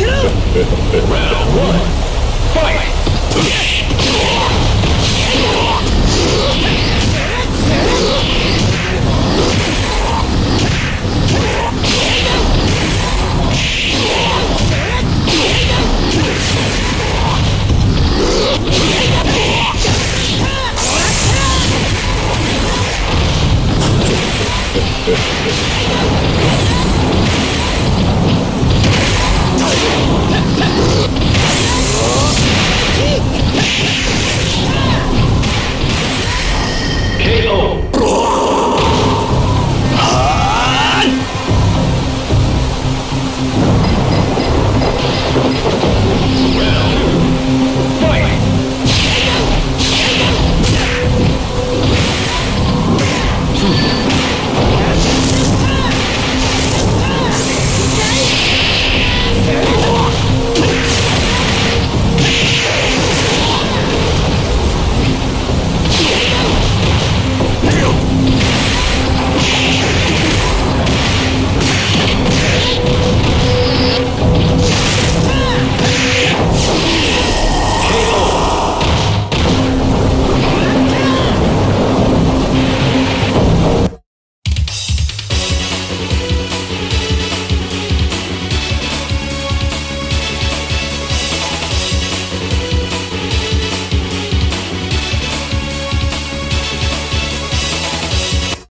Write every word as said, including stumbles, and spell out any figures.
Round one. Fight!